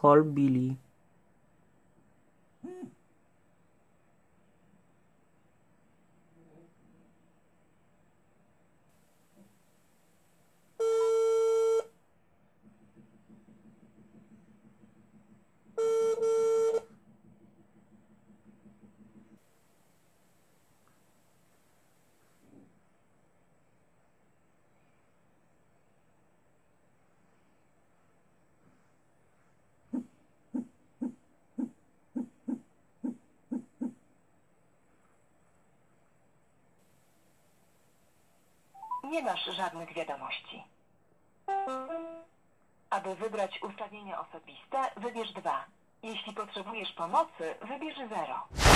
called Billy. Nie masz żadnych wiadomości. Aby wybrać ustawienia osobiste, wybierz 2. Jeśli potrzebujesz pomocy, wybierz 0.